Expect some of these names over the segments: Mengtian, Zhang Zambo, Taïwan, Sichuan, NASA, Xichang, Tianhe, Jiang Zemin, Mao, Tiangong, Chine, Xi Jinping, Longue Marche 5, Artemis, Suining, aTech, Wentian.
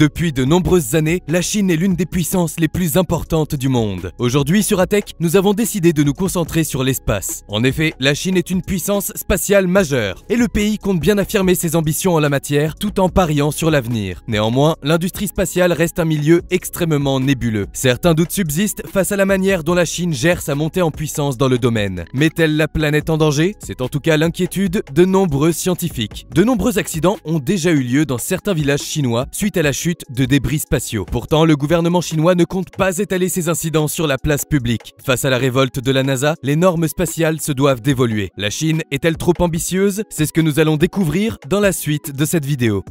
Depuis de nombreuses années, la Chine est l'une des puissances les plus importantes du monde. Aujourd'hui sur aTech, nous avons décidé de nous concentrer sur l'espace. En effet, la Chine est une puissance spatiale majeure, et le pays compte bien affirmer ses ambitions en la matière tout en pariant sur l'avenir. Néanmoins, l'industrie spatiale reste un milieu extrêmement nébuleux. Certains doutes subsistent face à la manière dont la Chine gère sa montée en puissance dans le domaine. Met-elle la planète en danger? C'est en tout cas l'inquiétude de nombreux scientifiques. De nombreux accidents ont déjà eu lieu dans certains villages chinois suite à la chute de débris spatiaux. Pourtant, le gouvernement chinois ne compte pas étaler ces incidents sur la place publique. Face à la révolte de la NASA, les normes spatiales se doivent d'évoluer. La Chine est-elle trop ambitieuse? C'est ce que nous allons découvrir dans la suite de cette vidéo.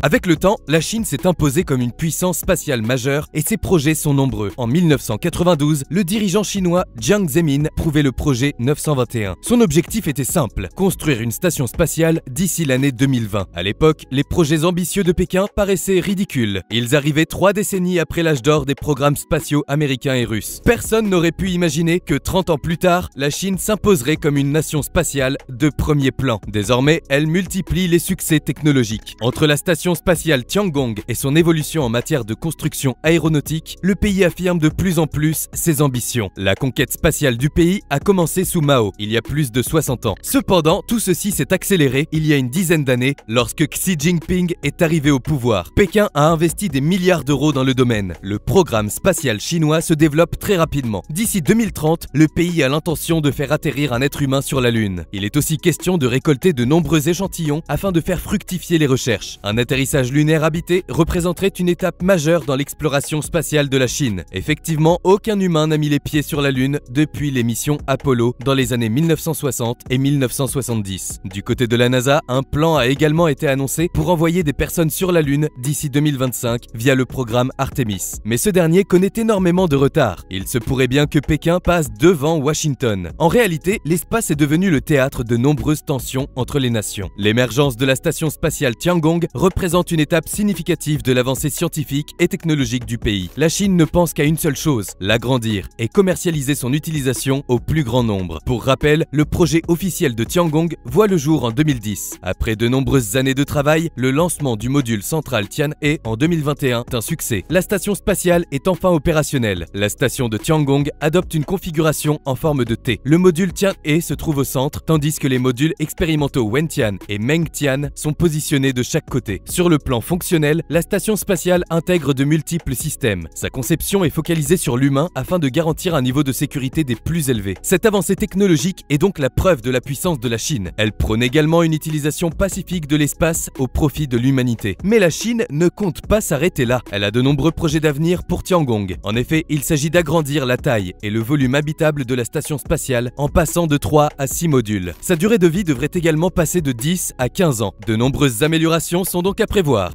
Avec le temps, la Chine s'est imposée comme une puissance spatiale majeure et ses projets sont nombreux. En 1992, le dirigeant chinois Jiang Zemin prouvait le projet 921. Son objectif était simple, construire une station spatiale d'ici l'année 2020. À l'époque, les projets ambitieux de Pékin paraissaient ridicules. Ils arrivaient 3 décennies après l'âge d'or des programmes spatiaux américains et russes. Personne n'aurait pu imaginer que 30 ans plus tard, la Chine s'imposerait comme une nation spatiale de premier plan. Désormais, elle multiplie les succès technologiques. Entre la station spatiale Tiangong et son évolution en matière de construction aéronautique, le pays affirme de plus en plus ses ambitions. La conquête spatiale du pays a commencé sous Mao, il y a plus de 60 ans. Cependant, tout ceci s'est accéléré il y a une dizaine d'années lorsque Xi Jinping est arrivé au pouvoir. Pékin a investi des milliards d'euros dans le domaine. Le programme spatial chinois se développe très rapidement. D'ici 2030, le pays a l'intention de faire atterrir un être humain sur la Lune. Il est aussi question de récolter de nombreux échantillons afin de faire fructifier les recherches. L'atterrissage lunaire habité représenterait une étape majeure dans l'exploration spatiale de la Chine. Effectivement, aucun humain n'a mis les pieds sur la Lune depuis les missions Apollo dans les années 1960 et 1970. Du côté de la NASA, un plan a également été annoncé pour envoyer des personnes sur la Lune d'ici 2025 via le programme Artemis. Mais ce dernier connaît énormément de retard. Il se pourrait bien que Pékin passe devant Washington. En réalité, l'espace est devenu le théâtre de nombreuses tensions entre les nations. L'émergence de la station spatiale Tiangong représente une étape significative de l'avancée scientifique et technologique du pays. La Chine ne pense qu'à une seule chose, l'agrandir et commercialiser son utilisation au plus grand nombre. Pour rappel, le projet officiel de Tiangong voit le jour en 2010. Après de nombreuses années de travail, le lancement du module central Tianhe en 2021 est un succès. La station spatiale est enfin opérationnelle. La station de Tiangong adopte une configuration en forme de T. Le module Tianhe se trouve au centre, tandis que les modules expérimentaux Wentian et Mengtian sont positionnés de chaque côté. Sur le plan fonctionnel, la station spatiale intègre de multiples systèmes. Sa conception est focalisée sur l'humain afin de garantir un niveau de sécurité des plus élevés. Cette avancée technologique est donc la preuve de la puissance de la Chine. Elle prône également une utilisation pacifique de l'espace au profit de l'humanité. Mais la Chine ne compte pas s'arrêter là. Elle a de nombreux projets d'avenir pour Tiangong. En effet, il s'agit d'agrandir la taille et le volume habitable de la station spatiale en passant de 3 à 6 modules. Sa durée de vie devrait également passer de 10 à 15 ans. De nombreuses améliorations sont donc à prévoir.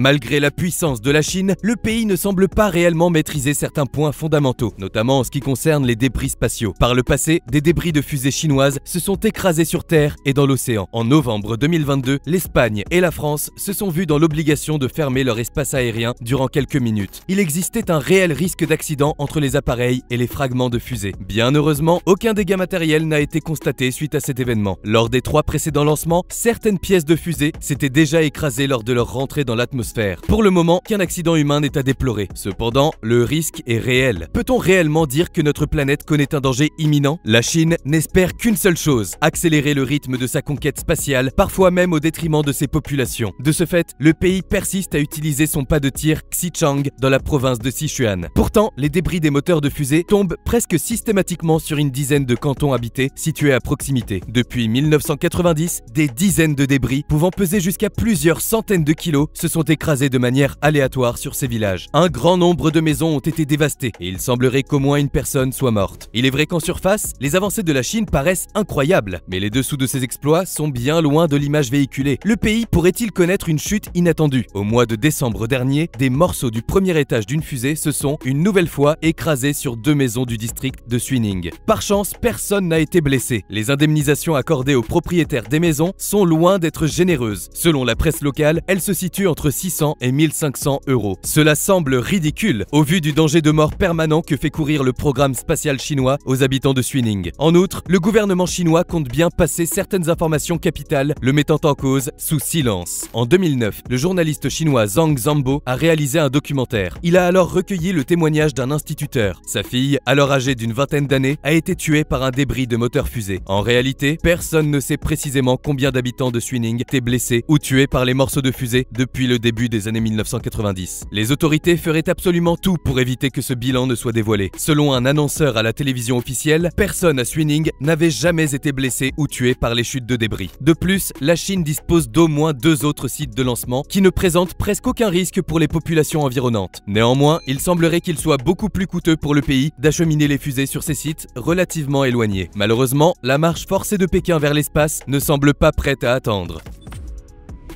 Malgré la puissance de la Chine, le pays ne semble pas réellement maîtriser certains points fondamentaux, notamment en ce qui concerne les débris spatiaux. Par le passé, des débris de fusées chinoises se sont écrasés sur Terre et dans l'océan. En novembre 2022, l'Espagne et la France se sont vues dans l'obligation de fermer leur espace aérien durant quelques minutes. Il existait un réel risque d'accident entre les appareils et les fragments de fusées. Bien heureusement, aucun dégât matériel n'a été constaté suite à cet événement. Lors des 3 précédents lancements, certaines pièces de fusées s'étaient déjà écrasées lors de leur rentrée dans l'atmosphère. Pour le moment, qu'un accident humain n'est à déplorer. Cependant, le risque est réel. Peut-on réellement dire que notre planète connaît un danger imminent? La Chine n'espère qu'une seule chose, accélérer le rythme de sa conquête spatiale, parfois même au détriment de ses populations. De ce fait, le pays persiste à utiliser son pas de tir Xichang dans la province de Sichuan. Pourtant, les débris des moteurs de fusée tombent presque systématiquement sur une dizaine de cantons habités situés à proximité. Depuis 1990, des dizaines de débris, pouvant peser jusqu'à plusieurs centaines de kilos, se sont écrasés de manière aléatoire sur ces villages. Un grand nombre de maisons ont été dévastées et il semblerait qu'au moins une personne soit morte. Il est vrai qu'en surface, les avancées de la Chine paraissent incroyables, mais les dessous de ces exploits sont bien loin de l'image véhiculée. Le pays pourrait-il connaître une chute inattendue? Au mois de décembre dernier, des morceaux du premier étage d'une fusée se sont, une nouvelle fois, écrasés sur 2 maisons du district de Suining. Par chance, personne n'a été blessé. Les indemnisations accordées aux propriétaires des maisons sont loin d'être généreuses. Selon la presse locale, elles se situent entre 6 600 et 1500 euros. Cela semble ridicule au vu du danger de mort permanent que fait courir le programme spatial chinois aux habitants de Suining. En outre, le gouvernement chinois compte bien passer certaines informations capitales, le mettant en cause sous silence. En 2009, le journaliste chinois Zhang Zambo a réalisé un documentaire. Il a alors recueilli le témoignage d'un instituteur. Sa fille, alors âgée d'une vingtaine d'années, a été tuée par un débris de moteur-fusée. En réalité, personne ne sait précisément combien d'habitants de Suining étaient blessés ou tués par les morceaux de fusée depuis le début des années 1990. Les autorités feraient absolument tout pour éviter que ce bilan ne soit dévoilé. Selon un annonceur à la télévision officielle, personne à Suining n'avait jamais été blessé ou tué par les chutes de débris. De plus, la Chine dispose d'au moins 2 autres sites de lancement qui ne présentent presque aucun risque pour les populations environnantes. Néanmoins, il semblerait qu'il soit beaucoup plus coûteux pour le pays d'acheminer les fusées sur ces sites relativement éloignés. Malheureusement, la marche forcée de Pékin vers l'espace ne semble pas prête à attendre.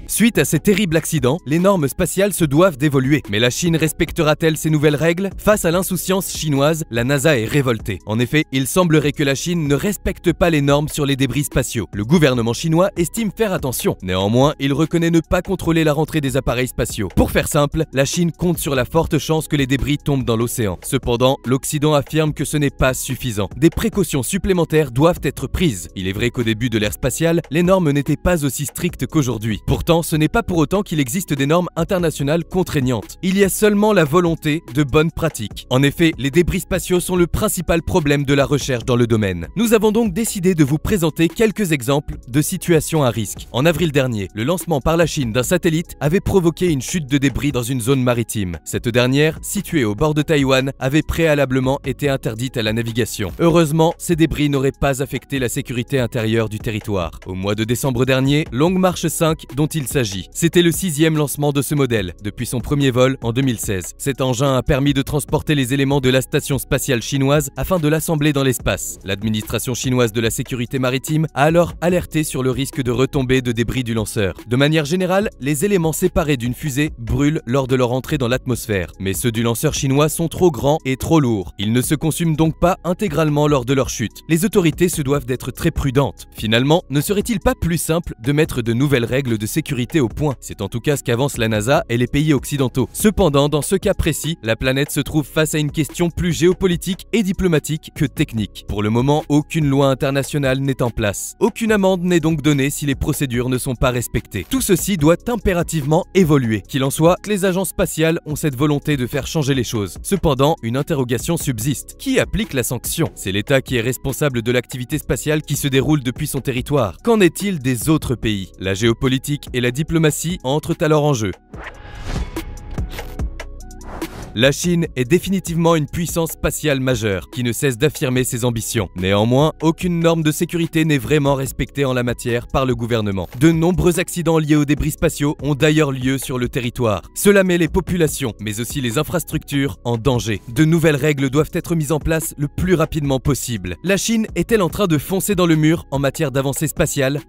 Suite à ces terribles accidents, les normes spatiales se doivent d'évoluer. Mais la Chine respectera-t-elle ces nouvelles règles? Face à l'insouciance chinoise, la NASA est révoltée. En effet, il semblerait que la Chine ne respecte pas les normes sur les débris spatiaux. Le gouvernement chinois estime faire attention. Néanmoins, il reconnaît ne pas contrôler la rentrée des appareils spatiaux. Pour faire simple, la Chine compte sur la forte chance que les débris tombent dans l'océan. Cependant, l'Occident affirme que ce n'est pas suffisant. Des précautions supplémentaires doivent être prises. Il est vrai qu'au début de l'ère spatiale, les normes n'étaient pas aussi strictes qu'aujourd'hui. Pourtant, ce n'est pas pour autant qu'il existe des normes internationales contraignantes. Il y a seulement la volonté de bonnes pratiques. En effet, les débris spatiaux sont le principal problème de la recherche dans le domaine. Nous avons donc décidé de vous présenter quelques exemples de situations à risque. En avril dernier, le lancement par la Chine d'un satellite avait provoqué une chute de débris dans une zone maritime. Cette dernière, située au bord de Taïwan, avait préalablement été interdite à la navigation. Heureusement, ces débris n'auraient pas affecté la sécurité intérieure du territoire. Au mois de décembre dernier, Longue Marche 5, dont il s'agit. C'était le 6e lancement de ce modèle, depuis son premier vol en 2016. Cet engin a permis de transporter les éléments de la station spatiale chinoise afin de l'assembler dans l'espace. L'administration chinoise de la sécurité maritime a alors alerté sur le risque de retombées de débris du lanceur. De manière générale, les éléments séparés d'une fusée brûlent lors de leur entrée dans l'atmosphère. Mais ceux du lanceur chinois sont trop grands et trop lourds. Ils ne se consument donc pas intégralement lors de leur chute. Les autorités se doivent d'être très prudentes. Finalement, ne serait-il pas plus simple de mettre de nouvelles règles de sécurité au point? C'est en tout cas ce qu'avance la NASA et les pays occidentaux. Cependant, dans ce cas précis, la planète se trouve face à une question plus géopolitique et diplomatique que technique. Pour le moment, aucune loi internationale n'est en place. Aucune amende n'est donc donnée si les procédures ne sont pas respectées. Tout ceci doit impérativement évoluer. Qu'il en soit, les agences spatiales ont cette volonté de faire changer les choses. Cependant, une interrogation subsiste. Qui applique la sanction? C'est l'État qui est responsable de l'activité spatiale qui se déroule depuis son territoire. Qu'en est-il des autres pays? La géopolitique et la diplomatie entrent alors en jeu. La Chine est définitivement une puissance spatiale majeure qui ne cesse d'affirmer ses ambitions. Néanmoins, aucune norme de sécurité n'est vraiment respectée en la matière par le gouvernement. De nombreux accidents liés aux débris spatiaux ont d'ailleurs lieu sur le territoire. Cela met les populations, mais aussi les infrastructures, en danger. De nouvelles règles doivent être mises en place le plus rapidement possible. La Chine est-elle en train de foncer dans le mur en matière d'avancée spatiale?